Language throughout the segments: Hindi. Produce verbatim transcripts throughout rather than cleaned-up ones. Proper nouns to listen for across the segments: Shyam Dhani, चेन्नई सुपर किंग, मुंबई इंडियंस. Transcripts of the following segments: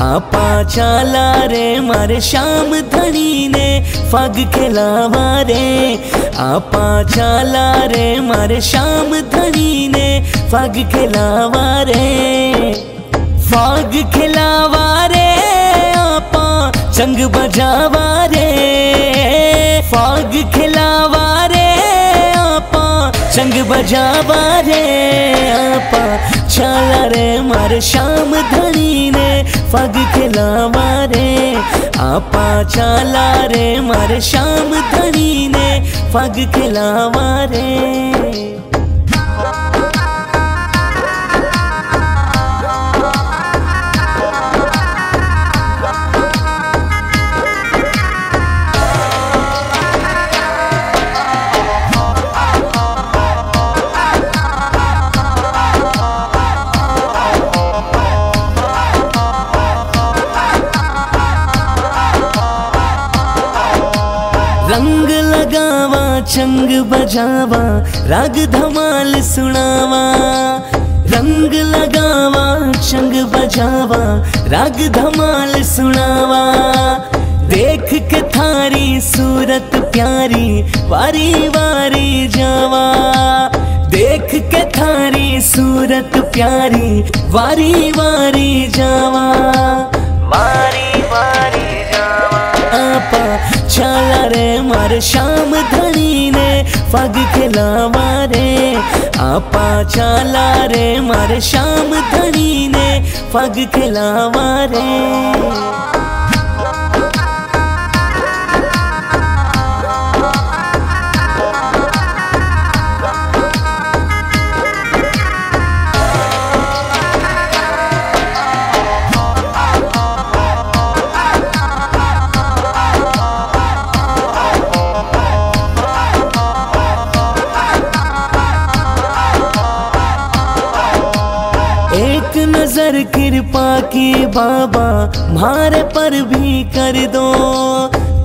आपा चाला रे मारे श्याम धनी ने फाग खेलावा रे, आपा चाला रे मारे श्याम धनी ने फाग खेलावा रे, फाग खेलावा रे आपा चंग बजावा रे, फाग खेलावा रे आपा चंग बजावा रे, आपा चाला रे मारे श्याम धनी ने फाग खेलावा रे, आपा चाला रे मारे श्याम धनी ने फाग खेलावा रे। रंग लगावा चंग बजावा राग धमाल सुनावा, रंग लगावा चंग बजावा राग धमाल सुनावा, देख के थारी सूरत प्यारी वारी वारी जावा, देख के थारी सूरत प्यारी वारी वारी जावा, वारी वारी जावा, आपा चाला रे मारे श्याम धनी ने फाग खेलावा रे, आपा चाला रे मारे श्याम धनी ने फाग खेलावा रे। एक नजर कृपा के बाबा मारे पर भी कर दो,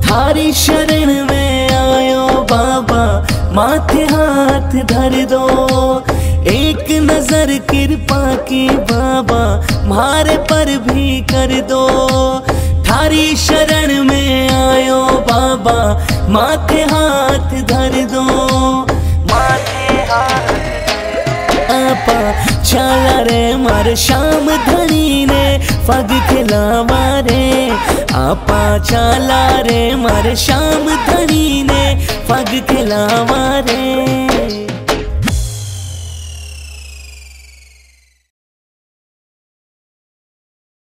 थारी शरण में आयो बाबा माथे हाथ धर दो, एक नजर कृपा के बाबा मारे पर भी कर दो, थारी शरण में आयो बाबा माथे हाथ धर दो, माथे हाथ। आपा चाला रे मारे श्याम धनी ने फाग खेलावा रे, आपा चाला रे मारे श्याम धनी ने फाग खेलावा रे।